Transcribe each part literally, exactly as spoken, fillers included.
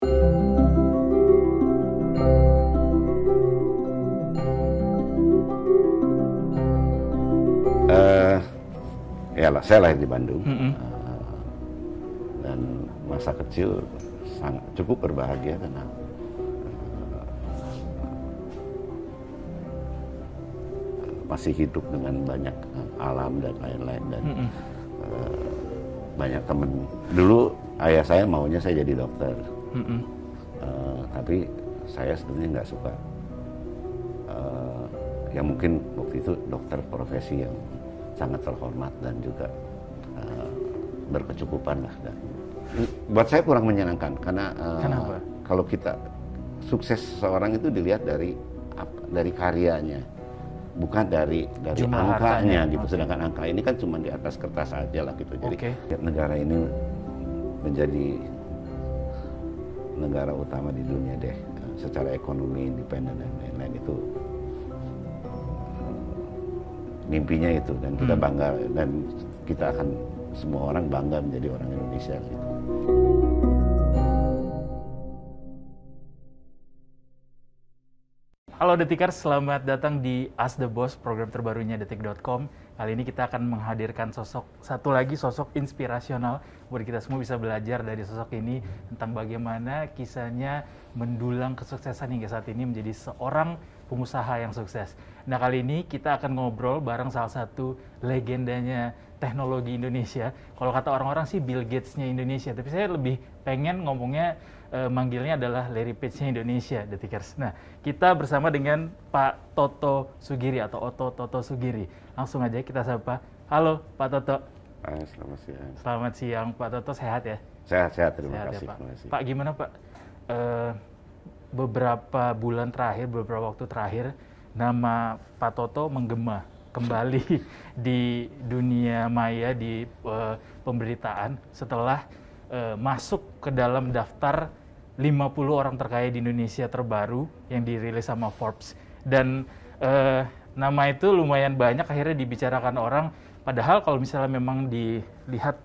Uh, ya lah, saya lahir di Bandung, mm-hmm. uh, dan masa kecil sangat cukup berbahagia karena uh, masih hidup dengan banyak uh, alam dan lain-lain dan mm-hmm. uh, banyak teman. Dulu ayah saya maunya saya jadi dokter, mm-hmm. uh, tapi saya sebenarnya nggak suka. Uh, ya mungkin waktu itu dokter profesi yang sangat terhormat dan juga uh, berkecukupan lah. Dan buat saya kurang menyenangkan karena uh, kalau kita sukses seseorang itu dilihat dari dari karyanya, bukan dari dari cuma angkanya hartanya. Gitu. Okay. Sedangkan angka ini kan cuma di atas kertas aja lah gitu. Jadi okay. negara ini menjadi negara utama di dunia deh, secara ekonomi independen dan lain-lain itu. Mimpinya itu dan kita bangga dan kita akan semua orang bangga menjadi orang Indonesia gitu. Halo Detikers, selamat datang di Ask the Boss, program terbarunya detik dot com. Kali ini kita akan menghadirkan sosok, satu lagi sosok inspirasional buat kita semua bisa belajar dari sosok ini tentang bagaimana kisahnya mendulang kesuksesan hingga saat ini menjadi seorang pengusaha yang sukses. Nah, kali ini kita akan ngobrol bareng salah satu legendanya teknologi Indonesia. Kalau kata orang-orang sih Bill Gates-nya Indonesia, tapi saya lebih pengen ngomongnya, eh, manggilnya adalah Larry Page-nya Indonesia, Detikers. Nah, kita bersama dengan Pak Toto Sugiri atau Oto Toto Sugiri. Langsung aja kita sapa. Halo Pak Toto. Hai, selamat siang. Selamat siang Pak Toto, sehat ya? Sehat-sehat, terima, sehat, ya, terima kasih. Pak, gimana Pak? Uh, beberapa bulan terakhir, beberapa waktu terakhir, nama Pak Toto menggema kembali di dunia maya, di uh, pemberitaan setelah uh, masuk ke dalam daftar lima puluh orang terkaya di Indonesia terbaru yang dirilis sama Forbes. Dan uh, nama itu lumayan banyak akhirnya dibicarakan orang, padahal kalau misalnya memang dilihat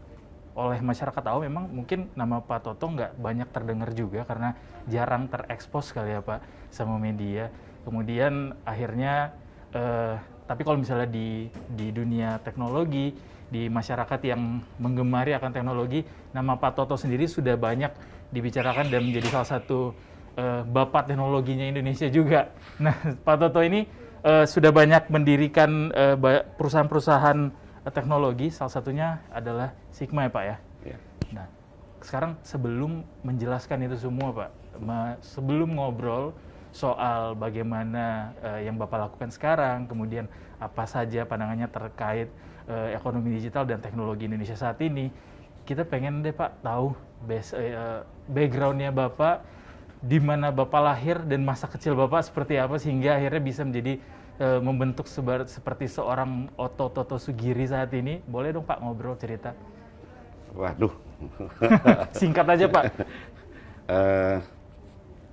oleh masyarakat awam memang mungkin nama Pak Toto nggak banyak terdengar juga karena jarang terekspos kali ya Pak sama media. Kemudian akhirnya eh, tapi kalau misalnya di di dunia teknologi, di masyarakat yang menggemari akan teknologi, nama Pak Toto sendiri sudah banyak dibicarakan dan menjadi salah satu eh, bapak teknologinya Indonesia juga. Nah, Pak Toto ini eh, sudah banyak mendirikan eh, perusahaan-perusahaan teknologi, salah satunya adalah Sigma ya Pak ya? Iya. Nah, sekarang sebelum menjelaskan itu semua Pak, sebelum ngobrol soal bagaimana uh, yang Bapak lakukan sekarang, kemudian apa saja pandangannya terkait uh, ekonomi digital dan teknologi Indonesia saat ini, kita pengen deh Pak tahu base, uh, background-nya Bapak, di mana Bapak lahir dan masa kecil Bapak seperti apa sehingga akhirnya bisa menjadi E, membentuk sebar, seperti seorang Oto Toto Sugiri saat ini. Boleh dong Pak ngobrol cerita? Waduh. Singkat aja Pak. Uh,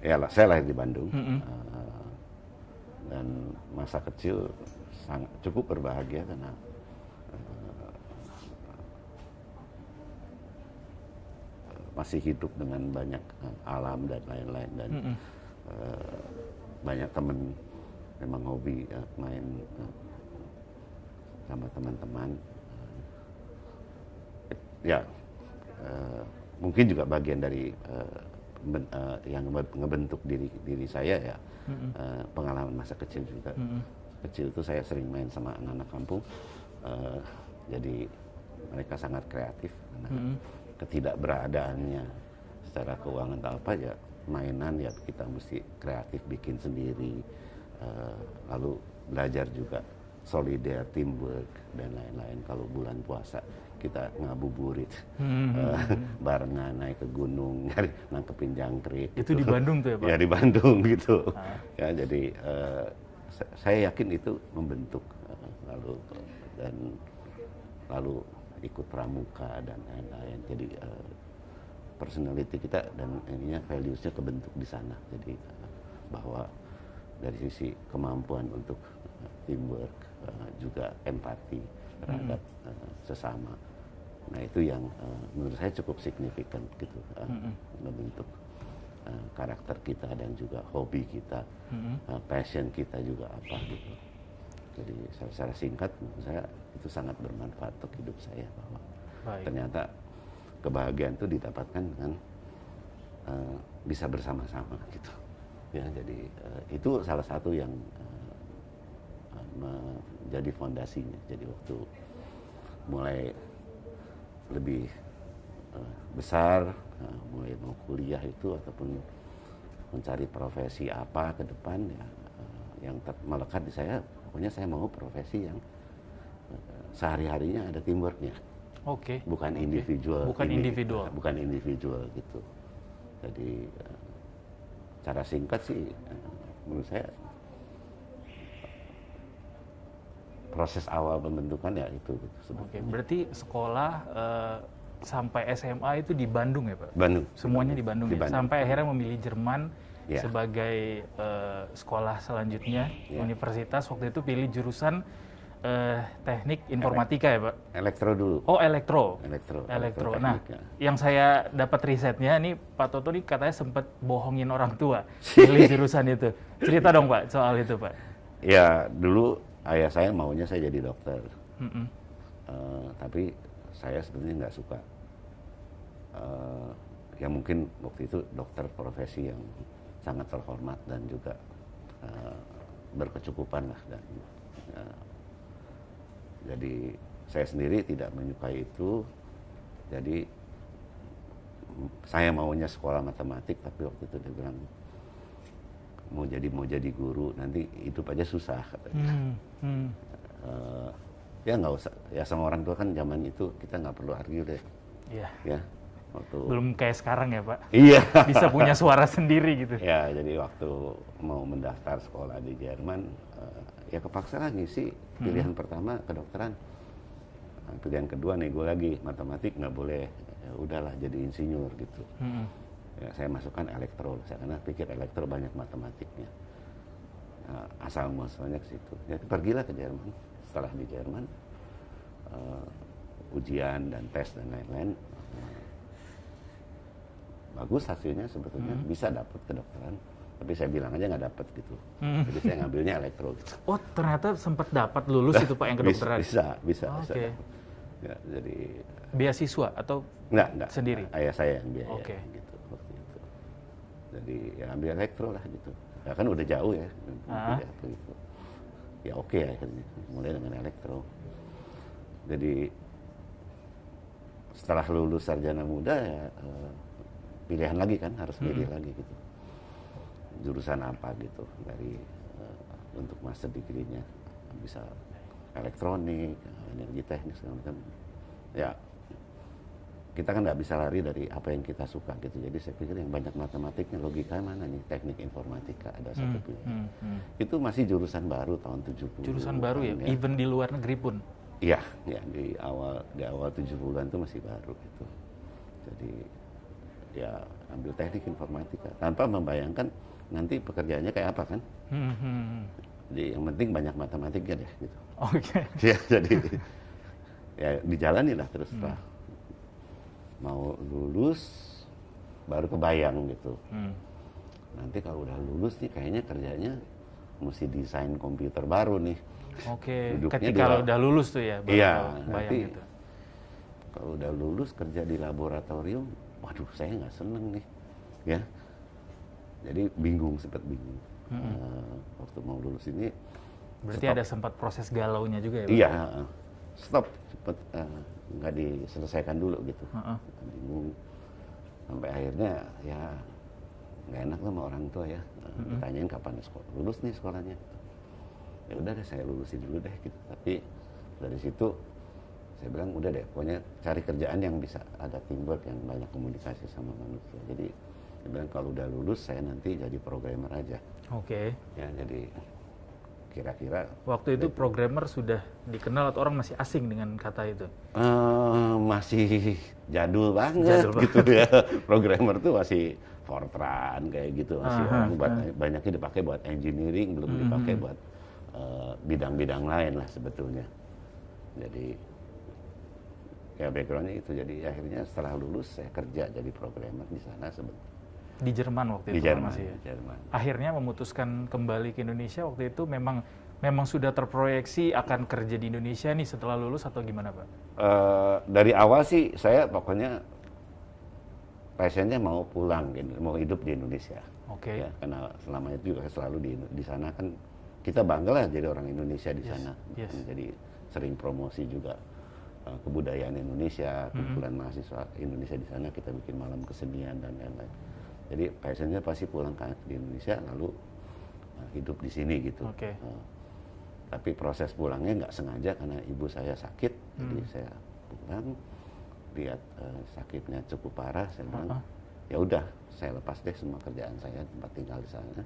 ya lah, saya lahir di Bandung. Mm-hmm. uh, dan masa kecil sangat cukup berbahagia karena uh, masih hidup dengan banyak alam dan lain-lain dan mm-hmm. uh, banyak teman. Memang hobi uh, main uh, sama teman-teman. Uh, ya, uh, mungkin juga bagian dari uh, ben, uh, yang ngebentuk diri diri saya ya, mm-hmm. uh, pengalaman masa kecil juga. Mm-hmm. Kecil itu saya sering main sama anak-anak kampung. Uh, jadi mereka sangat kreatif. Karena mm-hmm. ketidakberadaannya secara keuangan atau apa ya, mainan ya kita mesti kreatif bikin sendiri. Lalu belajar juga solider, teamwork dan lain-lain. Kalau bulan puasa kita ngabuburit hmm. uh, barengan naik ke gunung, nangkepin jangkrik. Itu gitu. Di Bandung tuh ya Pak? Ya di Bandung gitu. Ah. Ya jadi uh, saya yakin itu membentuk uh, lalu dan lalu ikut pramuka dan lain-lain. Jadi uh, personality kita dan ininya values-nya kebentuk di sana. Jadi uh, bahwa dari sisi kemampuan untuk uh, teamwork, uh, juga empati terhadap mm-hmm. uh, sesama. Nah itu yang uh, menurut saya cukup signifikan gitu, uh, mm-hmm. membentuk karakter kita dan juga hobi kita, mm-hmm. passion kita juga apa gitu. Jadi secara singkat menurut saya itu sangat bermanfaat untuk hidup saya, bahwa baik. Ternyata kebahagiaan itu didapatkan dengan uh, bisa bersama-sama gitu. Ya, jadi uh, itu salah satu yang uh, menjadi fondasinya. Jadi waktu mulai lebih uh, besar, uh, mulai mau kuliah itu ataupun mencari profesi apa ke depan, ya, uh, yang ter- melekat di saya, pokoknya saya mau profesi yang uh, sehari-harinya ada teamworknya. Oke. Okay. Bukan okay. individual. Bukan ini, individual. Uh, bukan individual gitu. Jadi uh, cara singkat sih, uh, menurut saya proses awal pembentukan ya itu. Gitu, oke, berarti sekolah uh, sampai S M A itu di Bandung ya Pak? Bandung. Semuanya di Bandung, di Bandung ya? Bandung. Sampai akhirnya memilih Jerman ya. Sebagai uh, sekolah selanjutnya, ya. Universitas. Waktu itu pilih jurusan uh, teknik informatika Elek- ya Pak? Elektro dulu. Oh elektro. Elektro. Elektro. Nah, yang saya dapat risetnya, ini Pak Toto ini katanya sempat bohongin orang tua pilih jurusan itu. Cerita dong Pak soal itu Pak. Ya dulu ayah saya maunya saya jadi dokter, mm-hmm. uh, tapi saya sebenarnya nggak suka. Uh, ya mungkin waktu itu dokter profesi yang sangat terhormat dan juga uh, berkecukupan lah. Dan, uh, jadi saya sendiri tidak menyukai itu. Jadi saya maunya sekolah matematik, tapi waktu itu dia bilang mau jadi mau jadi guru nanti hidup aja susah katanya. Hmm. Hmm. Uh, ya nggak usah, ya sama orang tua kan zaman itu kita nggak perlu argue deh. Iya. Ya, waktu belum kayak sekarang ya Pak. Iya. Bisa punya suara sendiri gitu. Ya, jadi waktu mau mendaftar sekolah di Jerman, uh, ya kepaksa lagi sih pilihan hmm. pertama kedokteran, pilihan kedua nego lagi matematik nggak boleh, ya, udahlah jadi insinyur gitu. Hmm. Ya, saya masukkan elektro, saya karena pikir elektro banyak matematiknya, uh, asal muasalnya ke situ. Jadi pergilah ke Jerman. Setelah di Jerman, uh, ujian dan tes dan lain-lain, uh, bagus hasilnya sebetulnya, hmm. bisa dapat kedokteran. Tapi saya bilang aja nggak dapat gitu. Hmm. Jadi saya ngambilnya elektro. Gitu. Oh ternyata sempat dapat lulus nah, itu Pak yang kedokteran? Bisa, bisa. Oh, bisa. Okay. Ya, jadi beasiswa atau enggak, enggak. Sendiri? Ayah saya yang biaya. Okay. Gitu. Jadi ya ambil elektro lah gitu. Ya kan udah jauh ya. Ah. Ya, gitu. Ya oke okay, akhirnya mulai dengan elektro. Jadi setelah lulus sarjana muda ya eh, pilihan lagi kan, harus pilih hmm. lagi gitu. Jurusan apa gitu dari eh, untuk master degree-nya bisa elektronik, energi teknik segala macam. Ya kita kan nggak bisa lari dari apa yang kita suka gitu, jadi saya pikir yang banyak matematiknya, logika mana nih, teknik informatika ada satu hmm, pilihan. Hmm, hmm. Itu masih jurusan baru tahun tujuh puluh. Jurusan baru ya, ya, even di luar negeri pun? Iya, ya, di awal di awal tujuh puluhan itu masih baru gitu. Jadi ya ambil teknik informatika tanpa membayangkan nanti pekerjaannya kayak apa kan. Hmm, hmm. Jadi yang penting banyak matematiknya deh gitu. Oke. Okay. Ya jadi ya dijalanilah terus lah. Hmm. Mau lulus baru kebayang gitu. Hmm. Nanti kalau udah lulus nih kayaknya kerjanya mesti desain komputer baru nih. Oke. Okay. Ketika kalau udah lulus tuh ya. Iya. Nanti gitu. Kalau udah lulus kerja di laboratorium, waduh saya nggak seneng nih, ya. Jadi bingung, sempat bingung. Hmm. Uh, waktu mau lulus ini. Berarti stop. Ada sempat proses galaunya juga ya. Iya. Uh, stop sempat. Uh, nggak diselesaikan dulu gitu, uh-uh. bingung sampai akhirnya ya nggak enak lah sama orang tua ya, uh-uh. ditanyain kapan sekolah lulus nih sekolahnya, ya udah deh saya lulusin dulu deh gitu, tapi dari situ saya bilang udah deh pokoknya cari kerjaan yang bisa ada teamwork, yang banyak komunikasi sama manusia. Jadi saya bilang kalau udah lulus saya nanti jadi programmer aja. Oke. Okay. Ya jadi kira-kira waktu itu programmer sudah dikenal atau orang masih asing dengan kata itu? Uh, masih jadul banget, jadul gitu banget. Ya programmer tuh masih Fortran kayak gitu, masih uh-huh. orang buat, uh-huh. banyaknya dipakai buat engineering, belum uh-huh. dipakai buat uh, bidang-bidang lain lah sebetulnya. Jadi ya backgroundnya itu. Jadi akhirnya setelah lulus saya kerja jadi programmer di sana sebetulnya. di Jerman waktu itu. Di Jerman, masih ya? Di Jerman. Akhirnya memutuskan kembali ke Indonesia waktu itu memang memang sudah terproyeksi akan kerja di Indonesia nih setelah lulus atau gimana Pak? Uh, dari awal sih saya pokoknya passionnya mau pulang, mau hidup di Indonesia. Oke. Okay. Ya, karena selama itu juga selalu di, di sana kan kita bangga lah jadi orang Indonesia di yes. sana. Yes. Jadi sering promosi juga uh, kebudayaan Indonesia, kumpulan mm. mahasiswa Indonesia di sana, kita bikin malam kesenian dan lain-lain. Jadi passionnya pasti pulang ke Indonesia lalu uh, hidup di sini gitu. Oke. Okay. Uh, Tapi proses pulangnya nggak sengaja karena ibu saya sakit, hmm. jadi saya pulang lihat uh, sakitnya cukup parah, saya bilang, uh-huh. ya udah saya lepas deh semua kerjaan saya, tempat tinggal di sana,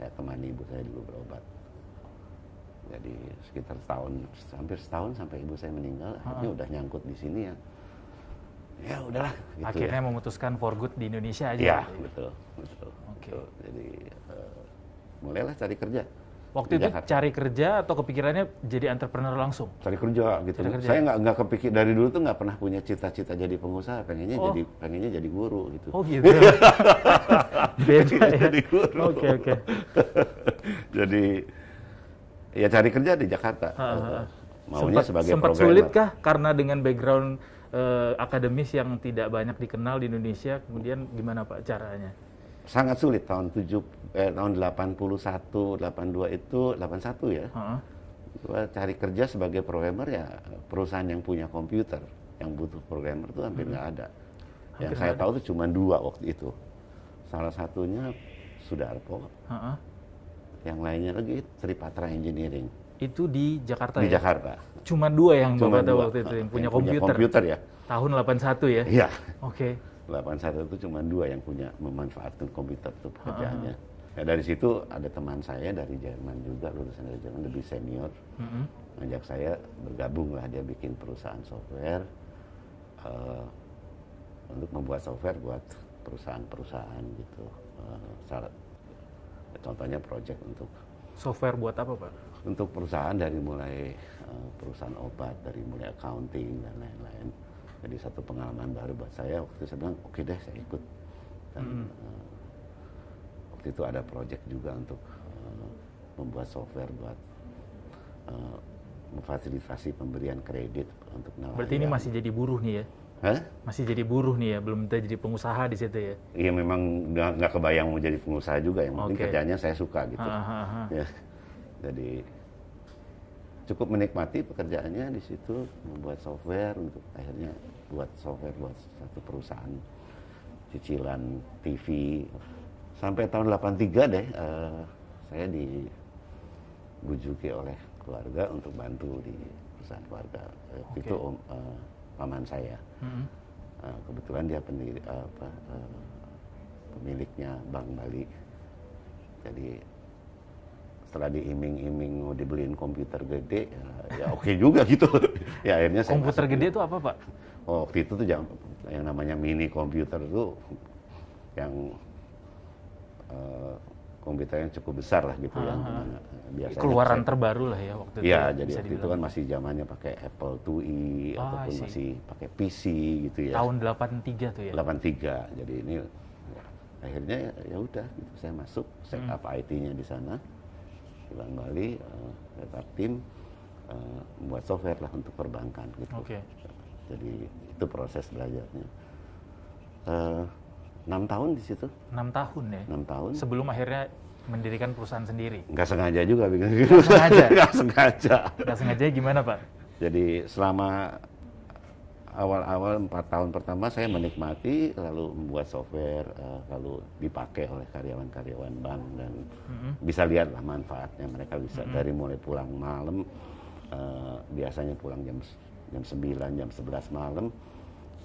saya temani ibu saya dulu berobat. Jadi sekitar setahun, hampir setahun sampai ibu saya meninggal, uh-huh. akhirnya udah nyangkut di sini ya. Ya udahlah. Gitu akhirnya ya. Memutuskan for good di Indonesia aja. Ya gitu. betul, betul. Okay. betul. Jadi uh, mulailah cari kerja. Waktu itu cari kerja atau kepikirannya jadi entrepreneur langsung? Cari kerja gitu. Cari kerja. Saya nggak nggak kepikir dari dulu tuh nggak pernah punya cita-cita jadi pengusaha. Pengennya oh. jadi pengennya jadi guru gitu. Oh gitu. Beda ya. Jadi guru. Oke okay, oke. Okay. Jadi ya cari kerja di Jakarta. Uh, uh. Maunya sempat, sebagai sempat programmer. Sulit kah karena dengan background uh, akademis yang tidak banyak dikenal di Indonesia? Kemudian gimana Pak caranya? Sangat sulit tahun tujuh eh, tahun delapan puluh satu, delapan puluh dua itu delapan puluh satu ya. Heeh. Gua cari kerja sebagai programmer ya perusahaan yang punya komputer, yang butuh programmer itu hampir nggak hmm. ada. Hampir yang saya ada. Tahu itu cuma dua waktu itu. Salah satunya Sudarpo. Heeh. Yang lainnya lagi Tripatra Engineering. Itu di Jakarta di ya? Di Jakarta. Cuma dua yang cuma dua. Waktu itu yang punya yang komputer. Punya komputer ya. Tahun delapan puluh satu ya? Iya. Oke. Okay. delapan puluh satu itu cuma dua yang punya memanfaatkan komputer itu pekerjaannya. Nah, dari situ ada teman saya dari Jerman juga, lulusan dari Jerman lebih senior, mm-hmm. ngajak saya bergabung lah, dia bikin perusahaan software uh, untuk membuat software buat perusahaan-perusahaan gitu. Uh, salah, contohnya project untuk software buat apa Pak? Untuk perusahaan dari mulai uh, perusahaan obat, dari mulai accounting dan lain-lain. Jadi satu pengalaman baru buat saya, waktu itu saya bilang, oke okay deh saya ikut. Dan mm. uh, waktu itu ada project juga untuk uh, membuat software buat uh, memfasilitasi pemberian kredit untuk nelayan. Berarti ini masih jadi buruh nih ya? Hah? Masih jadi buruh nih ya, belum jadi pengusaha di situ ya? Iya memang nggak kebayang mau jadi pengusaha juga, yang penting okay. kerjanya saya suka gitu. Aha, aha. Ya. Jadi cukup menikmati pekerjaannya di situ, membuat software untuk akhirnya buat software buat satu perusahaan cicilan T V. Sampai tahun delapan puluh tiga deh uh, saya dibujuki oleh keluarga untuk bantu di perusahaan keluarga. Okay. Itu om, uh, paman saya. Mm-hmm. Uh, kebetulan dia pendiri, uh, apa, uh, pemiliknya Bank Bali. Jadi setelah diiming-iming mau dibeliin komputer gede, ya, ya oke okay juga gitu. Ya akhirnya saya komputer gede itu apa Pak? Oh waktu itu tuh yang, yang namanya mini komputer tuh yang uh, komputer yang cukup besar lah gitu. Aha. Yang mana, biasanya keluaran saya, terbaru lah ya waktu itu. Ya jadi waktu dibilang. Itu kan masih zamannya pakai Apple two E ah, ataupun see. Masih pakai P C gitu ya. Tahun delapan puluh tiga tuh ya. delapan puluh tiga jadi ini ya, akhirnya ya udah gitu saya masuk set up hmm. I T-nya di sana. Di Bank Bali, tetap uh, tim uh, membuat software lah untuk perbankan gitu. Okay. Jadi itu proses belajarnya. Uh, enam tahun di situ. enam tahun ya? enam tahun. Sebelum akhirnya mendirikan perusahaan sendiri? Nggak sengaja juga. Nggak sengaja? Nggak sengaja. Nggak sengaja gimana Pak? Jadi selama awal-awal empat tahun pertama saya menikmati, lalu membuat software, uh, lalu dipakai oleh karyawan-karyawan bank dan mm-hmm. bisa lihatlah manfaatnya mereka bisa mm-hmm. dari mulai pulang malam, uh, biasanya pulang jam jam sembilan, jam sebelas malam,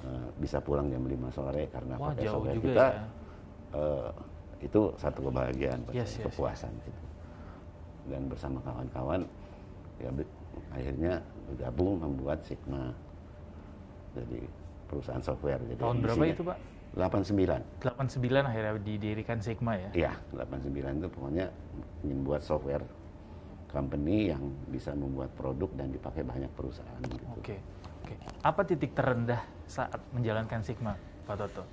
uh, bisa pulang jam lima sore karena wah, pakai software kita ya. uh, itu satu kebahagiaan, yes, yes, kepuasan yes. Gitu. Dan bersama kawan-kawan ya, akhirnya bergabung membuat Sigma. Jadi perusahaan software. Jadi tahun berapa itu Pak? delapan puluh sembilan. delapan puluh sembilan akhirnya didirikan Sigma ya? Iya, delapan puluh sembilan itu pokoknya membuat software company yang bisa membuat produk dan dipakai banyak perusahaan gitu. Oke, oke. Apa titik terendah saat menjalankan Sigma Pak Toto?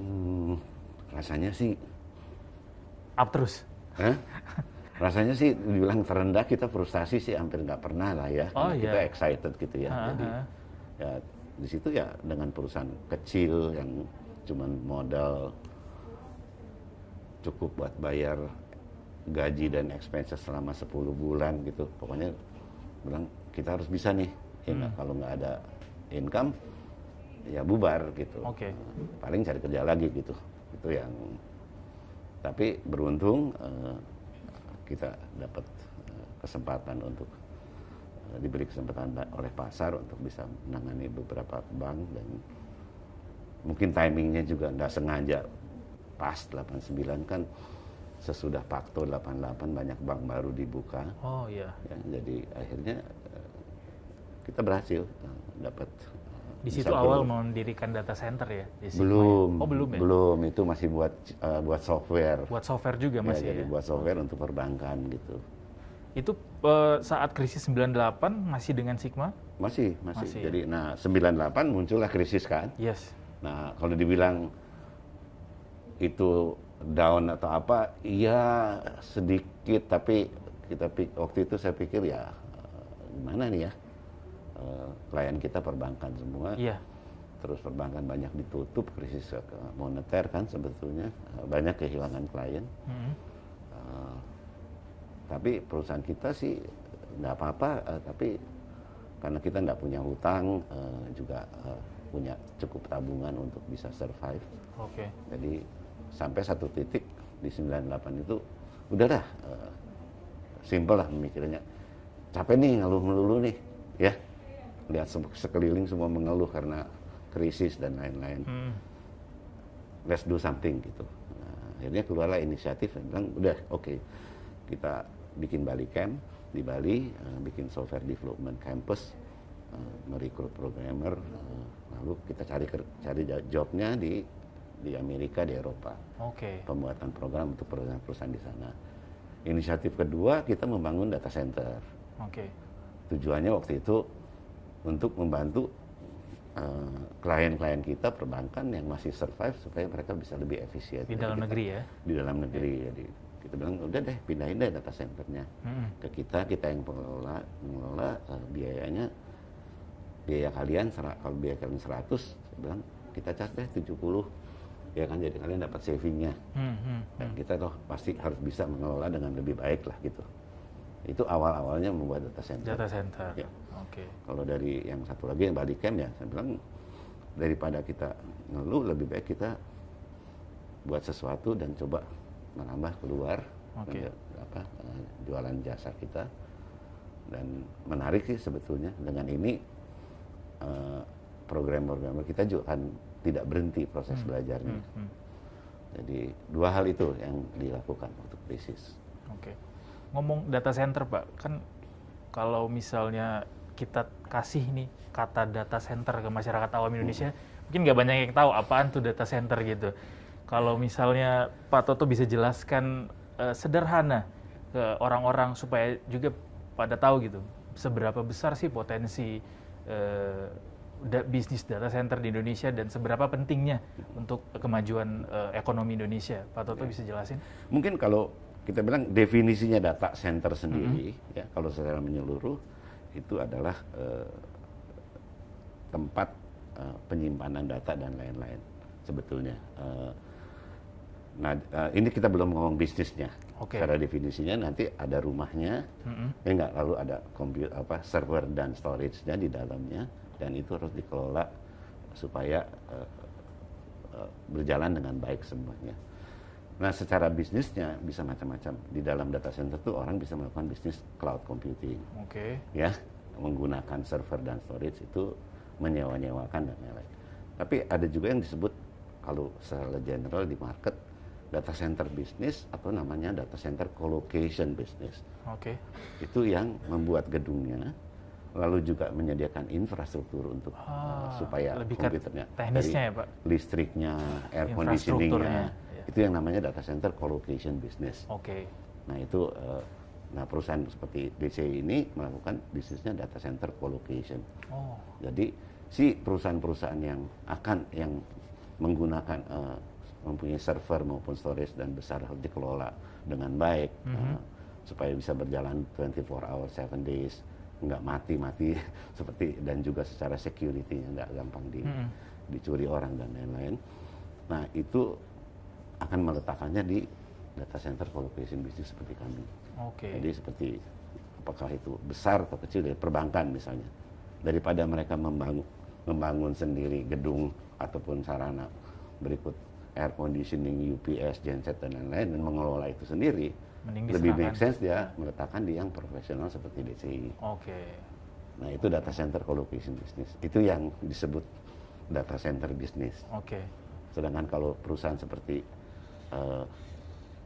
Hmm, rasanya sih up terus. Hah? Rasanya sih dibilang terendah, kita frustasi sih hampir nggak pernah lah ya. Oh, kita yeah. excited gitu ya. Uh-huh. Jadi ya di situ ya dengan perusahaan kecil yang cuman modal cukup buat bayar gaji dan expenses selama sepuluh bulan gitu. Pokoknya bilang kita harus bisa nih. Ya, hmm. kalau nggak ada income ya bubar gitu. Okay. Paling cari kerja lagi gitu. Itu yang tapi beruntung uh, kita dapat kesempatan untuk diberi kesempatan oleh pasar untuk bisa menangani beberapa bank, dan mungkin timingnya juga nggak sengaja pas delapan sembilan kan sesudah Pakto delapan delapan banyak bank baru dibuka. Oh iya. Yeah. Ya, jadi akhirnya kita berhasil dapat. Di situ awal perlu. Mendirikan data center ya? Belum, oh, belum, ya? belum itu masih buat uh, buat software. Buat software juga ya, masih. Jadi ya? Buat software untuk perbankan gitu. Itu uh, saat krisis sembilan delapan masih dengan Sigma? Masih, masih. masih jadi, ya? Nah sembilan delapan muncullah krisis kan? Yes. Nah kalau dibilang itu down atau apa, iya sedikit, tapi kita waktu itu saya pikir ya gimana nih ya? Klien kita perbankan semua, yeah. terus perbankan banyak ditutup, krisis moneter kan sebetulnya, banyak kehilangan klien. Mm-hmm. Uh, tapi perusahaan kita sih nggak apa-apa, uh, tapi karena kita nggak punya hutang, uh, juga uh, punya cukup tabungan untuk bisa survive. Okay. Jadi sampai satu titik di sembilan delapan itu, udah dah, uh, simple lah mikirnya, capek nih ngeluh melulu nih, ya. Lihat sekeliling semua mengeluh karena krisis dan lain-lain. Hmm. Let's do something gitu. Nah, akhirnya keluarlah inisiatif yang bilang, udah oke, okay. kita bikin Bali Camp di Bali, uh, bikin software development campus, uh, merekrut programmer, uh, lalu kita cari cari jobnya di di Amerika, di Eropa. Oke. Okay. Pembuatan program untuk perusahaan-perusahaan di sana. Inisiatif kedua kita membangun data center. Oke. Okay. Tujuannya waktu itu untuk membantu uh, klien-klien kita perbankan yang masih survive supaya mereka bisa lebih efisien. Di dalam kita, negeri ya? Di dalam negeri. Okay. Jadi kita bilang, udah deh pindahin deh data centernya hmm. ke kita, kita yang pengelola, mengelola uh, biayanya, biaya kalian, kalau biaya kalian seratus, saya bilang kita cas deh tujuh puluh. Ya kan, jadi kalian dapat savingnya. Hmm, hmm, dan hmm. kita toh pasti harus bisa mengelola dengan lebih baik lah gitu. Itu awal-awalnya membuat data center. Data center. Ya. Oke. Okay. Kalau dari yang satu lagi yang Bali Camp ya, saya bilang daripada kita ngeluh lebih baik kita buat sesuatu dan coba menambah keluar okay. dan, apa, jualan jasa kita. Dan menarik sih sebetulnya dengan ini uh, program-program kita juga kan tidak berhenti proses hmm. belajarnya. Hmm. Hmm. Jadi dua hal itu yang dilakukan untuk krisis. Oke. Okay. Ngomong data center, Pak, kan kalau misalnya kita kasih nih kata data center ke masyarakat awam Indonesia, hmm. mungkin nggak banyak yang tahu apaan tuh data center gitu. Kalau misalnya Pak Toto bisa jelaskan uh, sederhana ke orang-orang supaya juga pada tahu gitu, seberapa besar sih potensi uh, da- bisnis data center di Indonesia dan seberapa pentingnya untuk kemajuan uh, ekonomi Indonesia. Pak Toto ya. Bisa jelasin? Mungkin kalau kita bilang definisinya data center sendiri, mm-hmm. ya kalau secara menyeluruh itu adalah eh, tempat eh, penyimpanan data dan lain-lain sebetulnya. Eh, nah eh, ini kita belum ngomong bisnisnya. Okay. Secara definisinya nanti ada rumahnya, mm-hmm. ya enggak, lalu ada komputer, apa server dan storage-nya di dalamnya, dan itu harus dikelola supaya eh, eh, berjalan dengan baik semuanya. Nah, secara bisnisnya bisa macam-macam. Di dalam data center tuh orang bisa melakukan bisnis cloud computing. Oke. Okay. Ya, menggunakan server dan storage itu menyewa-nyewakan dan lain-lain. Tapi ada juga yang disebut kalau secara general di market data center bisnis atau namanya data center colocation business. Oke. Okay. Itu yang membuat gedungnya, lalu juga menyediakan infrastruktur untuk ah, uh, supaya komputernya, teknisnya ya, Pak. Listriknya, air conditioningnya. Itu yang namanya data center colocation business. Oke. Okay. Nah itu, uh, nah perusahaan seperti D C I ini melakukan bisnisnya data center colocation. Oh. Jadi si perusahaan-perusahaan yang akan yang menggunakan uh, mempunyai server maupun storage dan besar harus dikelola dengan baik, mm-hmm. uh, supaya bisa berjalan dua puluh empat hours, seven days, nggak mati-mati seperti, dan juga secara security-nya nggak gampang di, mm-hmm. dicuri orang dan lain-lain. Nah itu akan meletakkannya di data center colocation bisnis seperti kami. Okay. Jadi seperti apakah itu besar atau kecil dari perbankan misalnya, daripada mereka membangun, membangun sendiri gedung ataupun sarana berikut air conditioning, U P S, genset dan lain-lain, dan mengelola itu sendiri, lebih make sense dia meletakkan di yang profesional seperti D C I. Okay. Nah itu data center colocation bisnis, itu yang disebut data center bisnis. Okay. Sedangkan kalau perusahaan seperti uh,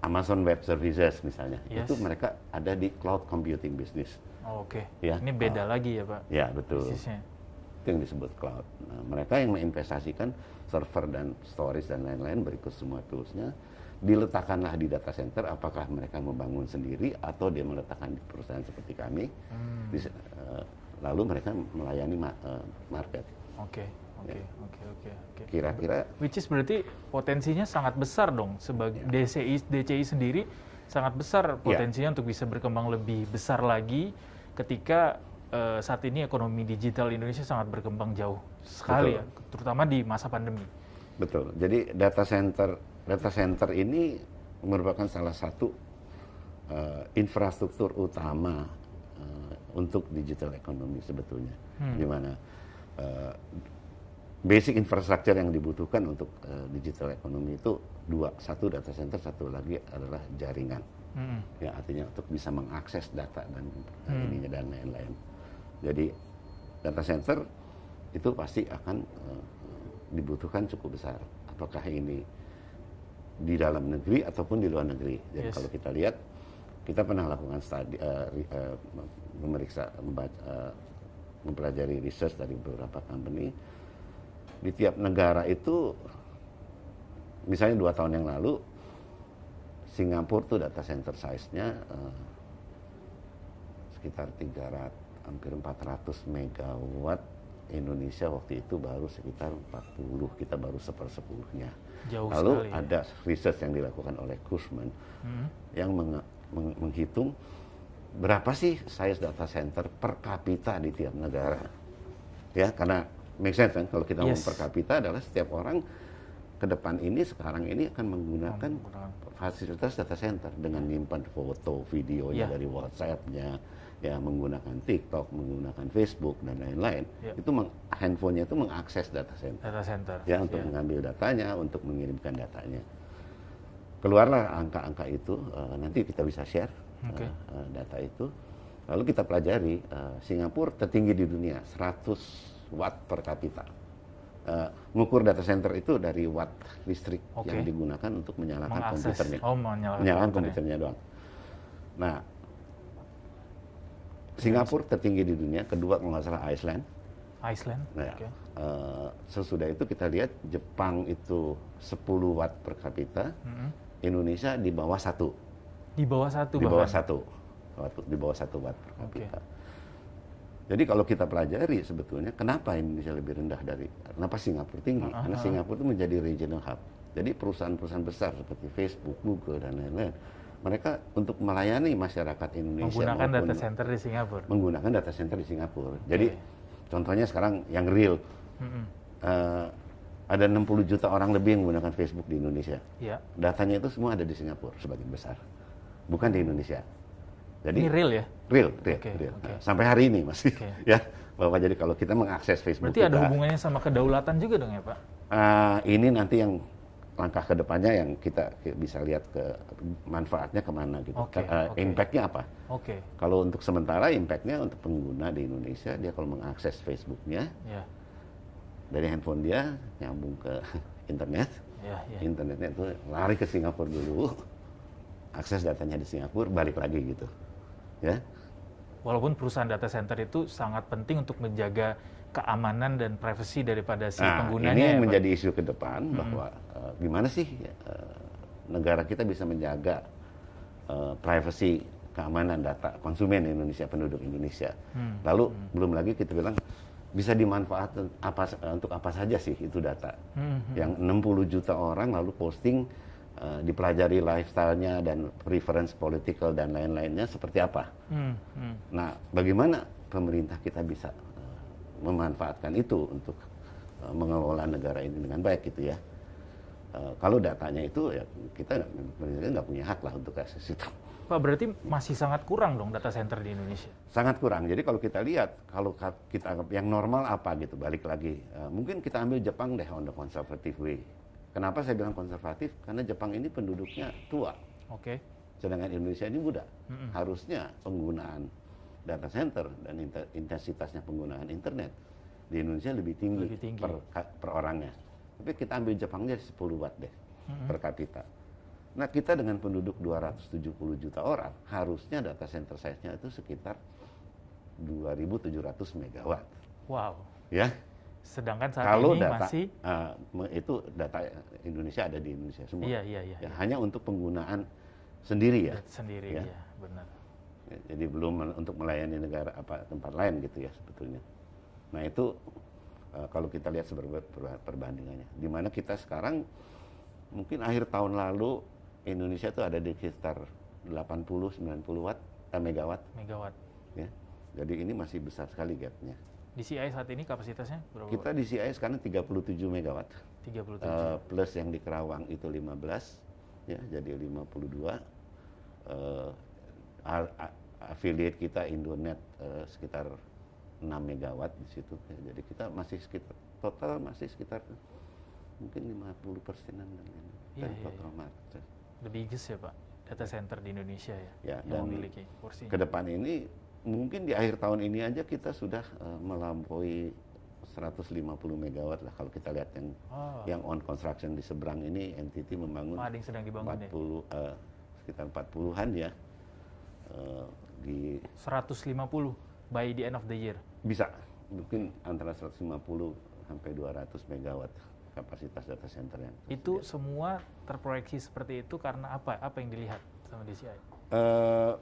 Amazon Web Services misalnya, yes. itu mereka ada di cloud computing bisnis. Oh, oke. Okay. Ya, ini beda uh, lagi ya Pak? Ya betul. Bisnisnya. Itu yang disebut cloud. Nah, mereka yang menginvestasikan server dan storage dan lain-lain berikut semua toolsnya, diletakkanlah di data center. Apakah mereka membangun sendiri atau dia meletakkan di perusahaan seperti kami, hmm. di, uh, lalu mereka melayani ma uh, market. Oke, oke, oke, oke. Kira-kira, which is berarti potensinya sangat besar dong sebagai yeah. D C I D C I sendiri sangat besar potensinya yeah. untuk bisa berkembang lebih besar lagi ketika Uh, saat ini ekonomi digital Indonesia sangat berkembang jauh sekali. Betul. Ya, terutama di masa pandemi. Betul. Jadi data center data center ini merupakan salah satu uh, infrastruktur utama uh, untuk digital ekonomi sebetulnya, hmm. di mana uh, basic infrastructure yang dibutuhkan untuk uh, digital ekonomi itu dua, satu data center, satu lagi adalah jaringan, hmm. ya artinya untuk bisa mengakses data dan hmm. ininya dan lain-lain. Jadi data center itu pasti akan uh, dibutuhkan cukup besar. Apakah ini di dalam negeri ataupun di luar negeri. Jadi yes. kalau kita lihat, kita pernah lakukan studi, uh, uh, memeriksa, membaca, uh, mempelajari research dari beberapa company. Di tiap negara itu, misalnya dua tahun yang lalu, Singapura tuh data center size-nya uh, sekitar tiga ratus. Hampir empat ratus megawatt, Indonesia waktu itu baru sekitar empat puluh, kita baru sepersepuluhnya. Jauh lalu sekali, ada ya? Research yang dilakukan oleh Cushman hmm. yang meng- meng- menghitung berapa sih size data center per kapita di tiap negara. Ya, karena make sense kan kalau kita yes. ngomong per kapita adalah setiap orang ke depan ini sekarang ini akan menggunakan hmm. fasilitas data center dengan nyimpan foto, videonya yeah. dari WhatsApp-nya. Ya, menggunakan TikTok, menggunakan Facebook dan lain-lain. Ya. Itu meng, handphonenya itu mengakses data center. Data center. Ya, untuk ya. mengambil datanya, untuk mengirimkan datanya. Keluarlah angka-angka itu, uh, nanti kita bisa share okay. uh, uh, data itu. Lalu kita pelajari, uh, Singapura tertinggi di dunia, seratus watt per kapita. Uh, ngukur data center itu dari watt listrik okay. yang digunakan untuk menyalakan mengakses. komputernya. Oh, menyalakan, menyalakan komputernya ya. doang. Nah, Singapura tertinggi di dunia, kedua kalau nggak salah Iceland. Iceland. Nah, okay. uh, sesudah itu kita lihat Jepang itu sepuluh watt per kapita, mm-hmm. Indonesia di bawah satu. Di bawah satu. Di bawah satu. Di bawah satu watt per kapita. Okay. Jadi kalau kita pelajari sebetulnya kenapa Indonesia lebih rendah dari, kenapa Singapura tinggi? Uh-huh. Karena Singapura itu menjadi regional hub. Jadi perusahaan-perusahaan besar seperti Facebook, Google dan lain-lain. Mereka untuk melayani masyarakat Indonesia menggunakan data center di Singapura. Menggunakan data center di Singapura. Jadi yeah. contohnya sekarang yang real, mm-hmm. uh, ada enam puluh juta orang lebih yang menggunakan Facebook di Indonesia. Yeah. Datanya itu semua ada di Singapura sebagian besar, bukan di Indonesia. Jadi ini real ya? Real, real, okay, real. Okay. Nah, sampai hari ini masih okay. ya. Bapak, jadi kalau kita mengakses Facebook, berarti kita, ada hubungannya sama kedaulatan juga dong ya Pak? Uh, ini nanti yang langkah kedepannya yang kita bisa lihat ke manfaatnya kemana gitu, okay, uh, okay. impactnya apa? Okay. Kalau untuk sementara impactnya untuk pengguna di Indonesia, dia kalau mengakses Facebooknya yeah. dari handphone dia nyambung ke internet, yeah, yeah. internetnya itu lari ke Singapura dulu, akses datanya di Singapura, balik lagi gitu, ya. Walaupun perusahaan data center itu sangat penting untuk menjaga keamanan dan privasi daripada si nah, penggunanya. Ini yang ya, menjadi Pak? Isu ke depan bahwa hmm. uh, gimana sih uh, negara kita bisa menjaga uh, privasi, keamanan data konsumen Indonesia, penduduk Indonesia. Hmm. Lalu hmm. belum lagi kita bilang bisa dimanfaatkan apa, untuk apa saja sih itu data. Mm-hmm. Yang enam puluh juta orang lalu posting, uh, dipelajari lifestyle-nya dan preference political dan lain-lainnya seperti apa. Mm-hmm. Nah, bagaimana pemerintah kita bisa uh, memanfaatkan itu untuk uh, mengelola negara ini dengan baik gitu ya. Uh, kalau datanya itu ya kita nggak punya hak lah untuk akses itu. Pak, berarti masih sangat kurang dong data center di Indonesia? Sangat kurang. Jadi kalau kita lihat, kalau kita anggap yang normal apa gitu, balik lagi. Uh, mungkin kita ambil Jepang deh on the conservative way. Kenapa saya bilang konservatif? Karena Jepang ini penduduknya tua. Oke. Okay. Sedangkan Indonesia ini muda. Mm-hmm. Harusnya penggunaan data center dan inter- intensitasnya penggunaan internet di Indonesia lebih tinggi, lebih tinggi. Per, per orangnya. Tapi kita ambil Jepangnya sepuluh watt deh, mm-hmm, per kapita. Nah, kita dengan penduduk dua ratus tujuh puluh juta orang, harusnya data center size-nya itu sekitar dua ribu tujuh ratus megawatt. Wow. Ya. Sedangkan saat kalau ini data, masih... Uh, itu data Indonesia ada di Indonesia semua. Iya, iya, iya. Ya, iya. Hanya untuk penggunaan sendiri ya. Sendiri, ya, iya, benar. Jadi belum untuk melayani negara apa tempat lain gitu ya sebetulnya. Nah, itu uh, kalau kita lihat perbandingannya. Di mana kita sekarang, mungkin akhir tahun lalu, Indonesia itu ada di sekitar delapan puluh sampai sembilan puluh watt eh, megawatt. Megawatt. Ya. Jadi ini masih besar sekali gapnya. Di C I saat ini kapasitasnya berapa? Kita di C I sekarang tiga puluh tujuh megawatt. tiga puluh tujuh. Uh, plus yang di Kerawang itu lima belas, ya, jadi lima puluh dua. Uh, affiliate kita Indonet uh, sekitar enam megawatt di situ. Ya, jadi kita masih sekitar total masih sekitar mungkin lima puluh persenan dan lain-lain. Total market. The biggest ya Pak, data center di Indonesia ya, ya yang memiliki porsi. Ke depan ini, mungkin di akhir tahun ini aja kita sudah uh, melampaui seratus lima puluh megawatt lah kalau kita lihat yang oh. yang on construction di seberang ini N T T membangun. Ada yang sedang dibangun empat puluh, ya? Uh, sekitar empat puluhan ya. Uh, di seratus lima puluh by the end of the year? Bisa, mungkin antara seratus lima puluh sampai dua ratus megawatt. Kapasitas data center yang itu tersedia. Semua terproyeksi seperti itu karena apa? Apa yang dilihat sama D C I? Uh,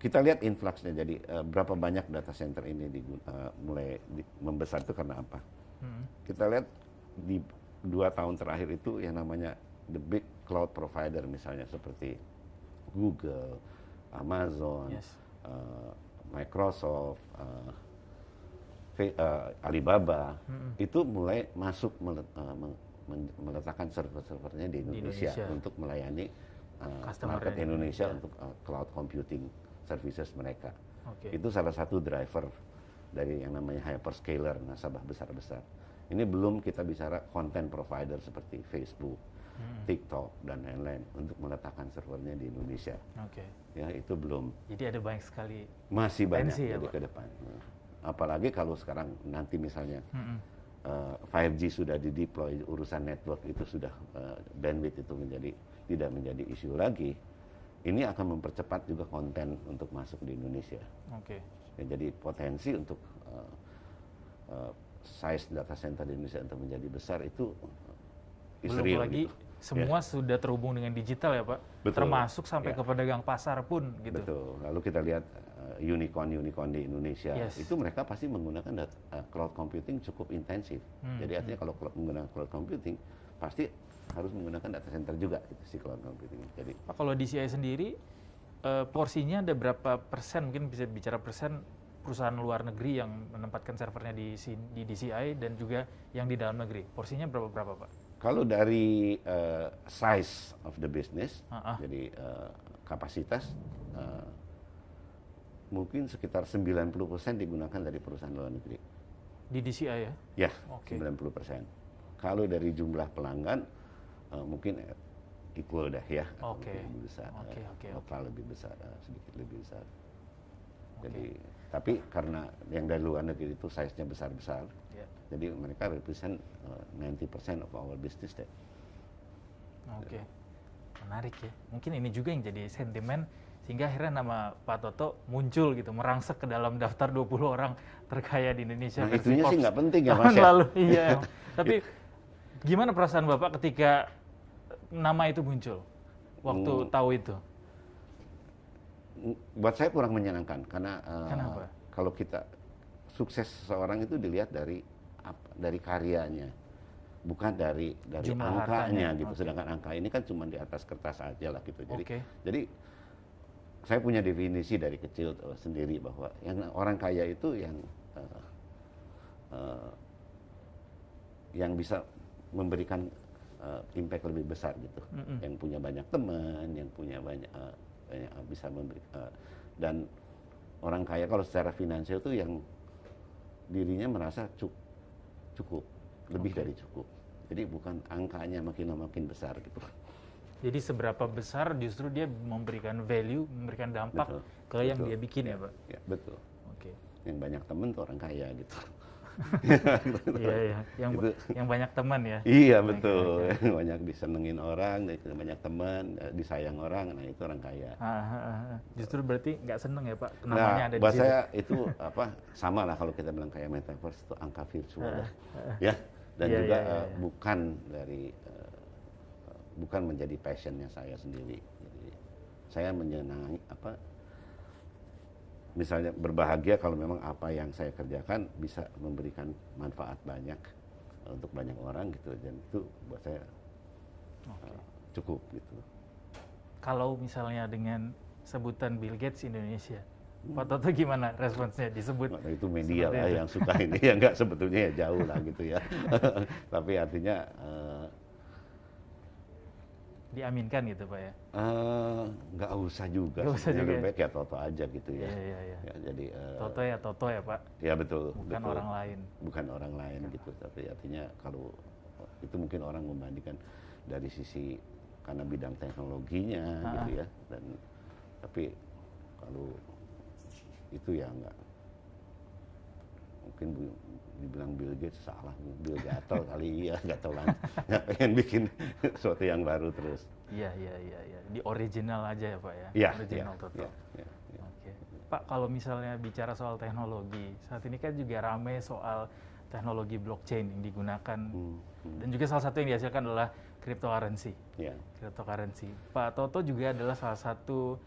kita lihat influxnya. Jadi uh, berapa banyak data center ini di, uh, mulai di, membesar itu karena apa? Hmm. Kita lihat di dua tahun terakhir itu yang namanya the big cloud provider misalnya seperti Google, Amazon, yes. uh, Microsoft. Uh, Uh, Alibaba, hmm. itu mulai masuk melet, uh, meletakkan server-servernya di Indonesia, Indonesia untuk melayani uh, market Indonesia, Indonesia untuk uh, cloud computing services mereka. Okay. Itu salah satu driver dari yang namanya hyperscaler, nasabah besar-besar. Ini belum kita bicara content provider seperti Facebook, hmm. TikTok, dan lain-lain untuk meletakkan servernya di Indonesia. Okay. Ya, itu belum. Jadi ada banyak sekali. Masih banyak ya, jadi ke depan. Apalagi kalau sekarang nanti misalnya mm-hmm. uh, lima G sudah dideploy, urusan network itu sudah uh, bandwidth itu menjadi tidak menjadi isu lagi. Ini akan mempercepat juga konten untuk masuk di Indonesia. Oke. Okay. Ya, jadi potensi untuk uh, uh, size data center di Indonesia untuk menjadi besar itu belum lagi gitu. Semua ya. Sudah terhubung dengan digital ya Pak. Betul. Termasuk sampai ya. Ke pedagang pasar pun gitu. Betul. Lalu kita lihat uh, unicorn-unicorn di Indonesia, yes. itu mereka pasti menggunakan data, uh, cloud computing cukup intensif. Hmm. Jadi artinya hmm. kalau cloud, menggunakan cloud computing pasti harus menggunakan data center juga itu si cloud computing. Jadi Pak, kalau D C I sendiri uh, porsinya ada berapa persen, mungkin bisa bicara persen perusahaan luar negeri yang menempatkan servernya di, di D C I dan juga yang di dalam negeri. Porsinya berapa-berapa Pak? Kalau dari uh, size of the business, uh-uh. jadi uh, kapasitas, uh, mungkin sekitar sembilan puluh persen digunakan dari perusahaan luar negeri. Di D C I ya? Ya, okay. sembilan puluh persen. Kalau dari jumlah pelanggan, uh, mungkin equal dah ya. Oke, okay. oke. Total lebih besar, uh, sedikit lebih besar. Okay. Jadi, tapi karena yang dari luar negeri itu size-nya besar-besar, yeah. jadi mereka represent uh, sembilan puluh persen of our business deh. Oke, okay. menarik ya. Mungkin ini juga yang jadi sentimen sehingga akhirnya nama Pak Toto muncul gitu, merangsek ke dalam daftar dua puluh orang terkaya di Indonesia. Nah, itunya sih nggak penting ya Mas ya? Lalu, iya. Tapi gimana perasaan Bapak ketika nama itu muncul waktu hmm. tahu itu? Buat saya kurang menyenangkan karena uh, kalau kita sukses seseorang itu dilihat dari dari karyanya, bukan dari dari jumlah angkanya hartanya. Gitu. Okay. Sedangkan angka ini kan cuma di atas kertas aja lah gitu. Jadi, okay. jadi saya punya definisi dari kecil uh, sendiri bahwa yang orang kaya itu yang uh, uh, yang bisa memberikan uh, impact lebih besar gitu, mm-hmm. yang punya banyak teman, yang punya banyak, uh, banyak uh, bisa memberi uh, dan orang kaya kalau secara finansial itu yang dirinya merasa cukup, cukup lebih okay. dari cukup. Jadi bukan angkanya makin lama makin besar gitu. Jadi seberapa besar justru dia memberikan value, memberikan dampak betul, ke betul. yang dia bikin ya, ya Pak? Ya, betul. Oke. Okay. Yang banyak teman tuh orang kaya gitu. Iya, iya. Yang, gitu. yang banyak teman ya? Iya, yang betul. Yang banyak disenengin orang, banyak teman, disayang orang, nah itu orang kaya. Aha, aha. Justru berarti nggak seneng ya Pak? Namanya nah, ada di sini. Buat saya itu apa, sama lah kalau kita bilang kaya metaverse itu angka virtual lah. Ya, dan iya, juga iya, iya. Uh, bukan dari... Uh, bukan menjadi passionnya saya sendiri. Jadi, saya menyenangi apa, misalnya berbahagia kalau memang apa yang saya kerjakan bisa memberikan manfaat banyak untuk banyak orang gitu, dan itu buat saya okay. uh, cukup gitu. Kalau misalnya dengan sebutan Bill Gates Indonesia, hmm. Pak Toto gimana responsnya disebut? Nah, itu media lah yang suka ini, ya nggak sebetulnya ya jauh lah gitu ya. Tapi artinya. Uh, Diaminkan gitu Pak ya? Nggak uh, usah juga. Nggak usah juga lebih baik ya Toto aja gitu ya. Iya, iya, iya. Ya, jadi, uh, Toto ya Toto ya Pak? Ya betul. Bukan betul. orang lain. Bukan orang lain ya. Gitu. Tapi artinya kalau itu mungkin orang membandingkan dari sisi karena bidang teknologinya ha. gitu ya. Dan tapi kalau itu ya nggak. Mungkin dibilang Bill Gates salah, Bill gatel kali ya, gatelan. Nggak pengen bikin sesuatu yang baru terus. Iya, iya, iya. Ya. Di original aja ya Pak ya? Iya, original ya, total. Ya, ya, ya. Oke. Pak, kalau misalnya bicara soal teknologi, saat ini kan juga ramai soal teknologi blockchain yang digunakan. Hmm, hmm. Dan juga salah satu yang dihasilkan adalah cryptocurrency. Iya. Cryptocurrency. Pak Toto juga adalah salah satu...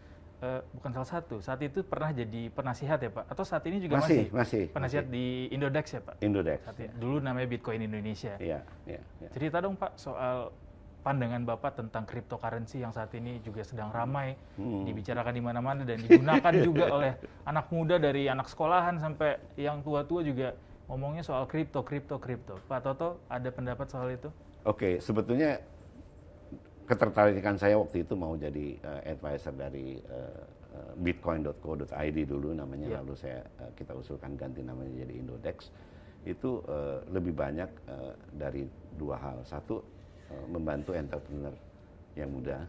Uh, bukan salah satu, saat itu pernah jadi penasihat ya Pak? Atau saat ini juga masih? Masih, masih. Penasihat masih. Di Indodax ya Pak? Indodax. Ya. Dulu namanya Bitcoin Indonesia. Iya, iya. Ya. Cerita dong Pak soal pandangan Bapak tentang cryptocurrency yang saat ini juga sedang ramai, hmm. dibicarakan di mana-mana dan digunakan juga oleh anak muda dari anak sekolahan sampai yang tua-tua juga ngomongnya soal kripto, kripto, kripto. Pak Toto, ada pendapat soal itu? Oke, okay, sebetulnya... Ketertarikan saya waktu itu mau jadi uh, advisor dari uh, bitcoin dot co dot i d dulu namanya, yeah. lalu saya uh, kita usulkan ganti namanya jadi Indodax. Itu uh, lebih banyak uh, dari dua hal. Satu, uh, membantu entrepreneur yang muda.